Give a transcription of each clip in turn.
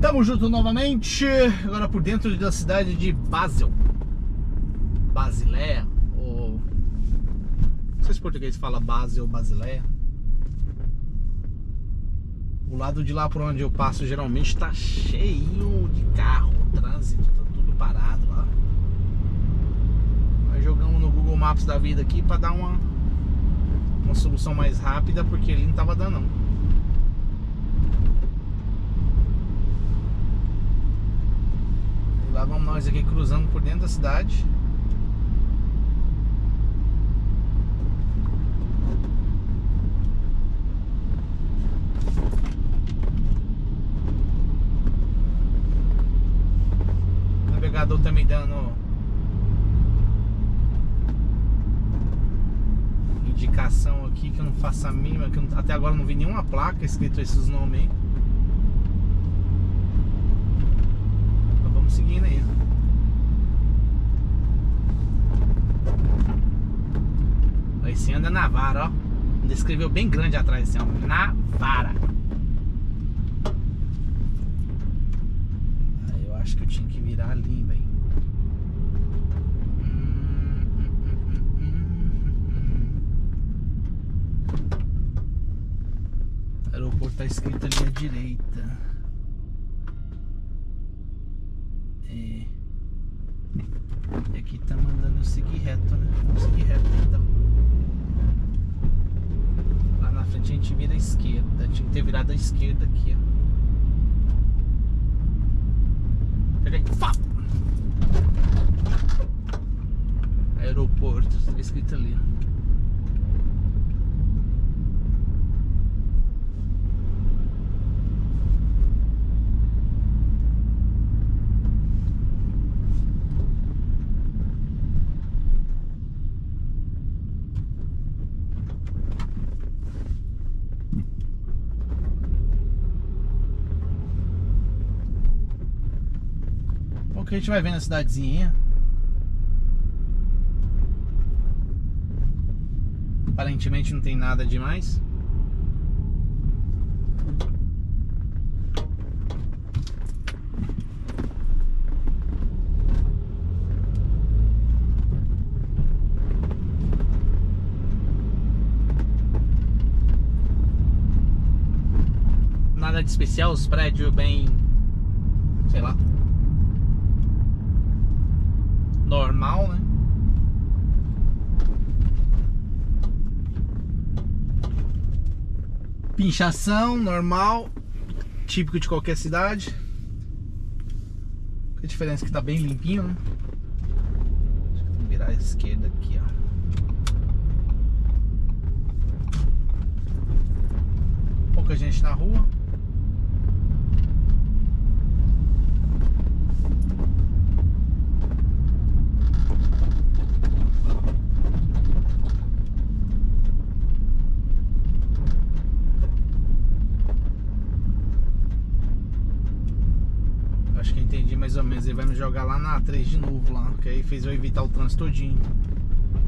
Tamo junto novamente, agora por dentro da cidade de Basel, Basileia, ou não sei se português fala Basel ou Basileia. O lado de lá por onde eu passo geralmente tá cheio de carro, trânsito, tá tudo parado lá. Nós jogamos no Google Maps da vida aqui pra dar uma solução mais rápida, porque ele não tava dando não. Lá vamos nós aqui cruzando por dentro da cidade. O navegador tá me dando indicação aqui que eu não faço a mínima, que até agora eu não vi nenhuma placa escrito esses nomes aí. Seguindo aí. Aí você anda Navara, ó. Ainda escreveu bem grande atrás assim, ó. Navara. Aí eu acho que eu tinha que virar ali, velho. O aeroporto tá escrito ali à direita. E aqui tá mandando eu seguir reto, né? Vamos seguir reto então. Lá na frente a gente vira à esquerda. Tinha que ter virado à esquerda aqui, ó. Peguei. Fá! Aeroporto, tá escrito ali, ó. Que a gente vai vendo a cidadezinha. Aparentemente não tem nada demais. Nada de especial, os prédios bem, sei lá, normal, né? Pinchação normal, típico de qualquer cidade. A diferença é que tá bem limpinho, né? Acho que tem que virar à esquerda aqui, ó. Pouca gente na rua. Mais ou menos, ele vai me jogar lá na A3 de novo lá, que aí fez eu evitar o trânsito todinho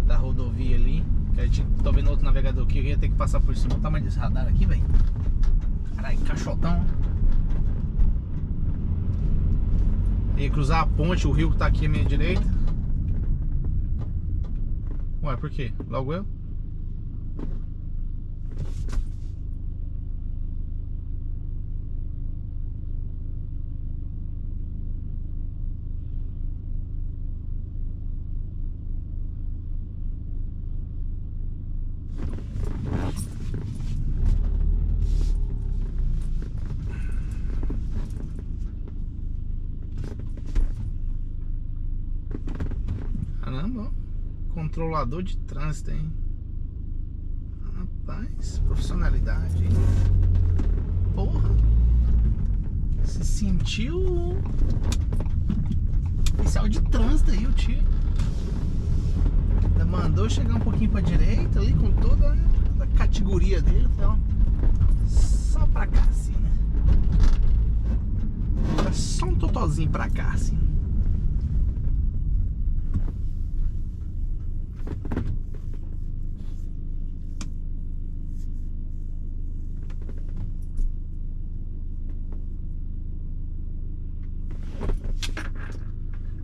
da rodovia ali. Que aí tô vendo outro navegador aqui, eu ia ter que passar por cima. Olha o tamanho desse radar aqui, velho. Caralho, cachotão. Ia cruzar a ponte, o rio que tá aqui à minha direita. Ué, por quê? Logo eu? Caramba, ó. Controlador de trânsito, hein? Rapaz, profissionalidade, hein? Porra! Se sentiu oficial de trânsito aí, o tio. Ainda mandou chegar um pouquinho pra direita ali com toda a categoria dele, então. Só pra cá, assim, né? Só um totozinho pra cá, assim.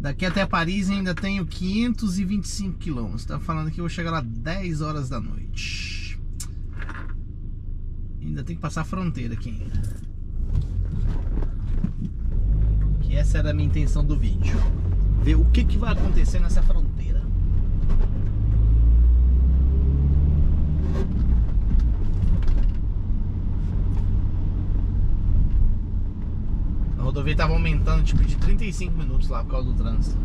Daqui até Paris ainda tenho 525 quilômetros. Tá falando que eu vou chegar lá 10 horas da noite. Ainda tem que passar a fronteira aqui ainda. Que essa era a minha intenção do vídeo. Ver o que que vai acontecer nessa fronteira. A rodovia tava aumentando tipo de 35 minutos lá por causa do trânsito.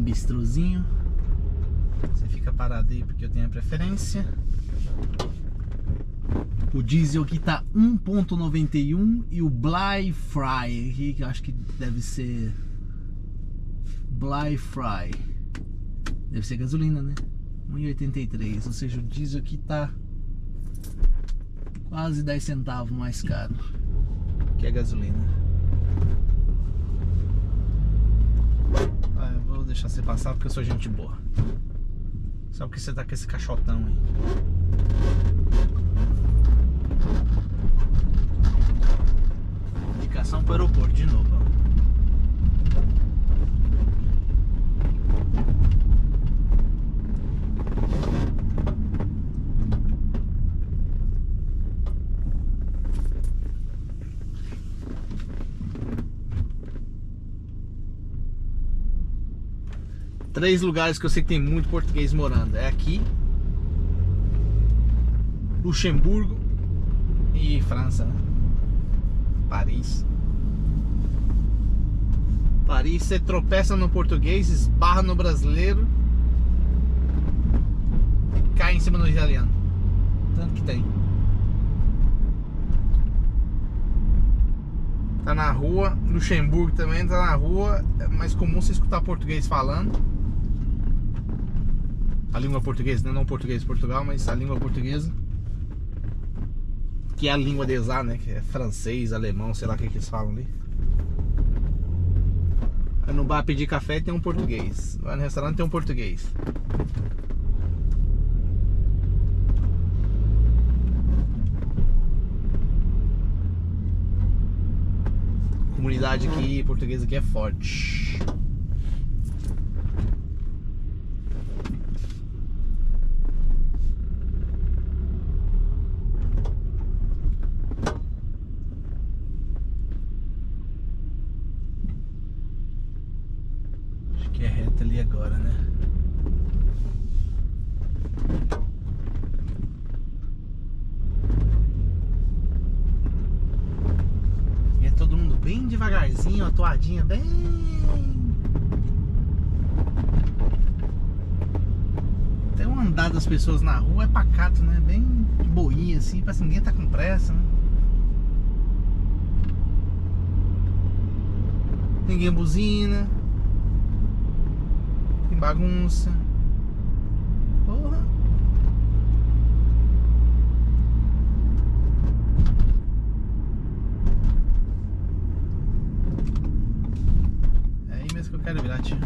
Bistrozinho, você fica parado aí porque eu tenho a preferência. O diesel aqui tá 1.91 e o Bly Fry aqui, que eu acho que deve ser Bly Fry, deve ser gasolina, né? 1,83, ou seja, o diesel aqui tá quase 10 centavos mais caro que a gasolina. Deixar você passar porque eu sou gente boa. Só porque você tá com esse caixotão aí. Indicação para o aeroporto de novo. Três lugares que eu sei que tem muito português morando. É aqui, Luxemburgo e França, né? Paris. Paris, você tropeça no português, esbarra no brasileiro e cai em cima do italiano. Tanto que tem. Tá na rua, Luxemburgo também tá na rua. É mais comum você escutar português falando. A língua portuguesa, né? Não português de Portugal, mas a língua portuguesa, que é a língua deles lá, né? Que é francês, alemão, sei lá o que eles falam ali. Vai no bar pedir café, tem um português. Vai no restaurante, tem um português. A comunidade aqui, portuguesa aqui é forte. Devagarzinho, a toadinha bem. Até o andar das pessoas na rua é pacato, né? Bem de boinha assim, parece que ninguém tá com pressa, né? Ninguém buzina. Tem bagunça. Porra. Quero virar, tia.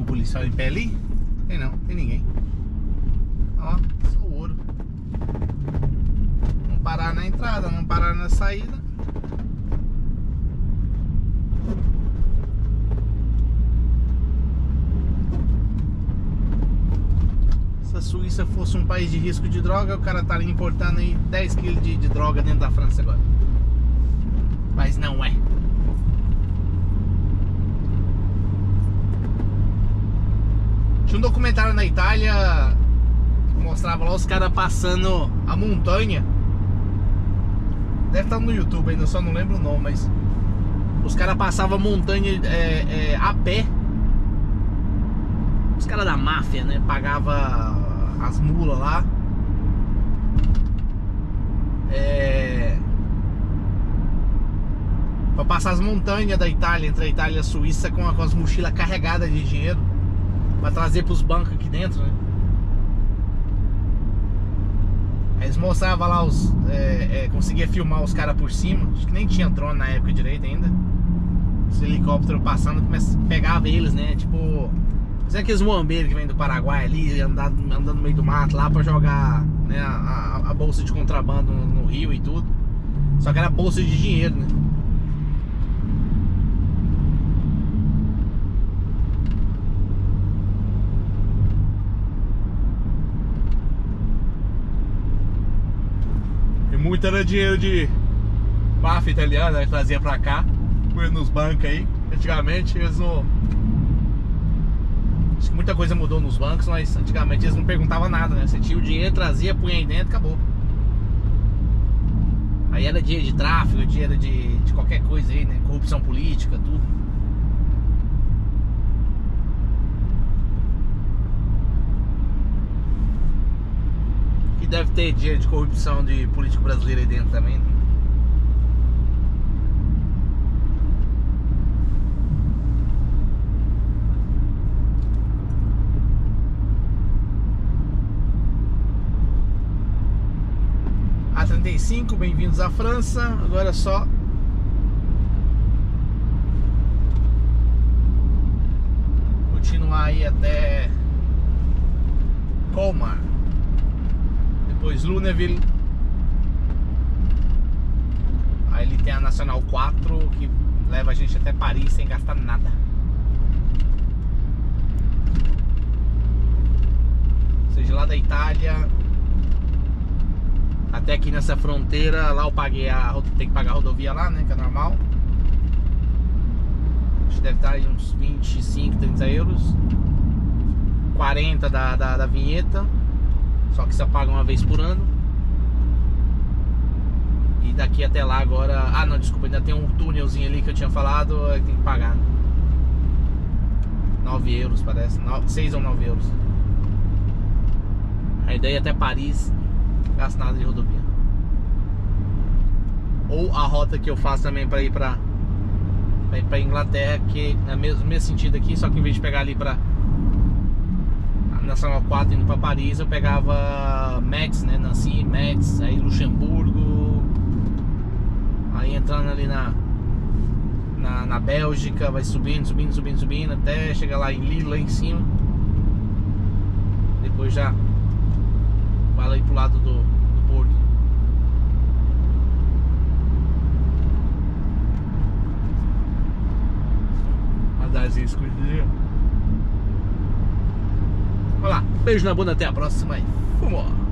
um policial em pé ali? Tem não, tem ninguém. Ó, só o ouro. Não parar na entrada, não parar na saída. Se a Suíça fosse um país de risco de droga, o cara estaria importando aí 10 kg de droga dentro da França agora. Mas não é. Tinha um documentário na Itália que mostrava lá os caras passando a montanha. Deve estar no YouTube ainda, só não lembro o nome, mas os caras passavam a montanha a pé. Os caras da máfia, né? Pagava as mulas lá. Pra passar as montanhas da Itália, entre a Itália e a Suíça, com as mochilas carregadas de dinheiro. Pra trazer pros bancos aqui dentro, né? Aí eles mostravam lá os... conseguia filmar os caras por cima. Acho que nem tinha drone na época direito ainda. Os helicópteros passando, pegava eles, né? Tipo... Será aqueles muambeiros que vêm do Paraguai ali, andando no meio do mato lá pra jogar, né, a bolsa de contrabando no rio e tudo. Só que era bolsa de dinheiro, né? E muito era dinheiro de máfia italiana que trazia pra cá, nos bancos aí. Antigamente eles não... Acho que muita coisa mudou nos bancos, mas antigamente eles não perguntavam nada, né? Você tinha o dinheiro, trazia, punha aí dentro, acabou. Aí era dinheiro de tráfico, dinheiro de qualquer coisa aí, né? Corrupção política, tudo. E deve ter dinheiro de corrupção de político brasileiro aí dentro também, né? A35, bem-vindos à França. Agora é só continuar aí até Colmar, depois Luneville. Aí ele tem a Nacional 4 que leva a gente até Paris sem gastar nada. Ou seja, lá da Itália até aqui nessa fronteira, lá eu paguei tem que pagar a rodovia lá, né, que é normal. Acho que deve estar aí uns 25, 30 euros. 40 da vinheta. Só que você paga uma vez por ano. E daqui até lá agora... Ah, não, desculpa, ainda tem um túnelzinho ali que eu tinha falado, tem que pagar, né? 9 euros, parece. 6 ou 9 euros. Aí daí até Paris... Gasto nada de rodovia. Ou a rota que eu faço também para ir para Inglaterra, que é mesmo sentido aqui, só que em vez de pegar ali para Nacional 4 indo para Paris, eu pegava Metz, né, Nancy, Metz, aí Luxemburgo, aí entrando ali na Bélgica, vai subindo até chegar lá em Lille, lá em cima. Depois já vai aí pro lado do porto. Radarzinho escondidinho. Olha lá, beijo na bunda, até a próxima e vamos lá.